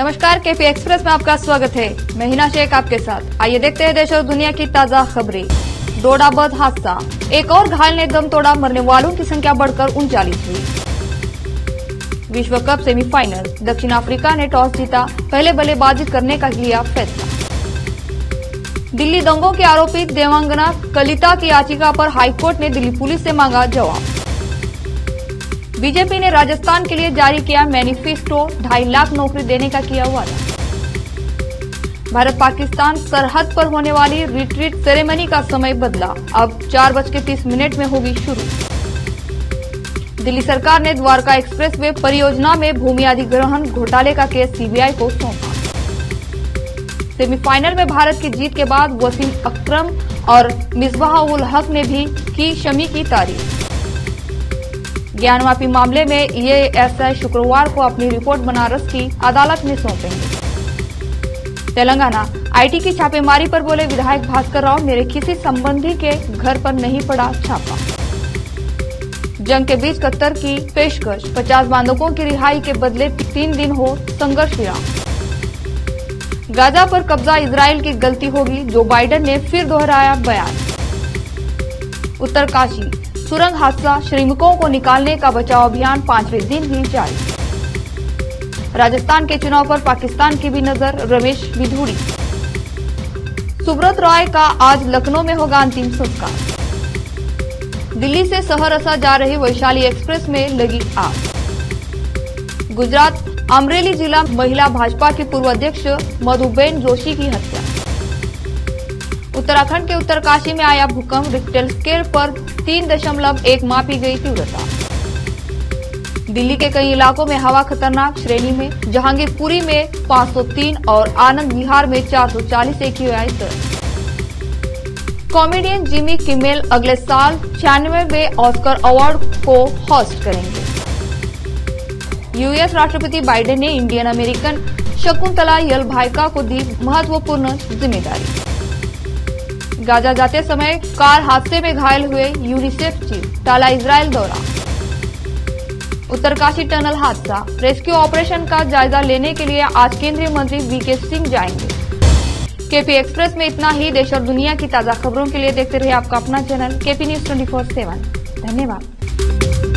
नमस्कार, KP express में आपका स्वागत है। मैं हिना शेख आपके साथ। आइए देखते हैं देश और दुनिया की ताजा खबरें। दोडाबद हादसा, एक और घायल ने दम तोड़ा, मरने वालों की संख्या बढ़कर 39 हुई। विश्व कप सेमीफाइनल, दक्षिण अफ्रीका ने टॉस जीता, पहले बल्लेबाजी करने का लिया फैसला। दिल्ली दंगों के आरोपी देवांगना कलिता की याचिका पर हाईकोर्ट ने दिल्ली पुलिस से मांगा जवाब। बीजेपी ने राजस्थान के लिए जारी किया मैनिफेस्टो, 2.5 लाख नौकरी देने का किया वादा। भारत पाकिस्तान सरहद पर होने वाली रिट्रीट सेरेमनी का समय बदला, अब 4:30 में होगी शुरू। दिल्ली सरकार ने द्वारका एक्सप्रेसवे परियोजना में भूमि अधिग्रहण घोटाले का केस सीबीआई को सौंपा। सेमीफाइनल में भारत की जीत के बाद वसीम अक्रम और निजबाह हक ने भी की शमी की तारीफ। ज्ञानवापी मामले में ईएएसआई शुक्रवार को अपनी रिपोर्ट बनारस की अदालत में सौंपेंगे। तेलंगाना आईटी की छापेमारी पर बोले विधायक भास्कर राव, मेरे किसी संबंधी के घर पर नहीं पड़ा छापा। जंग के बीच कत्तर की पेशकश, 50 बांधकों की रिहाई के बदले 3 दिन हो संघर्ष विराम। गाजा पर कब्जा, इजराइल की गलती होगी, जो बाइडेन ने फिर दोहराया बयान। उत्तरकाशी सुरंग हादसा, श्रमिकों को निकालने का बचाव अभियान 5वें दिन भी जारी। राजस्थान के चुनाव पर पाकिस्तान की भी नजर, रमेश विधूरी। सुब्रत रॉय का आज लखनऊ में होगा अंतिम संस्कार। दिल्ली से सहरसा जा रही वैशाली एक्सप्रेस में लगी आग। गुजरात अमरेली जिला महिला भाजपा की पूर्व अध्यक्ष मधुबेन जोशी की हत्या। उत्तराखंड के उत्तरकाशी में आया भूकंप, रिक्टर स्केल पर 3.1 मापी गई तीव्रता। दिल्ली के कई इलाकों में हवा खतरनाक श्रेणी में, जहांगीरपुरी में 503 और आनंद विहार में 440 AQI दर्ज। कॉमेडियन जिमी किमेल अगले साल 96वें ऑस्कर अवार्ड को होस्ट करेंगे। यूएस राष्ट्रपति बाइडेन ने इंडियन अमेरिकन शकुंतला यलभाईका को दी महत्वपूर्ण जिम्मेदारी। गाजा जाते समय कार हादसे में घायल हुए यूनिसेफ चीफ, टाला इजराइल दौरा। उत्तरकाशी टनल हादसा, रेस्क्यू ऑपरेशन का जायजा लेने के लिए आज केंद्रीय मंत्री वीके सिंह जाएंगे। केपी एक्सप्रेस में इतना ही। देश और दुनिया की ताजा खबरों के लिए देखते रहिए आपका अपना चैनल KP News 24x7। धन्यवाद।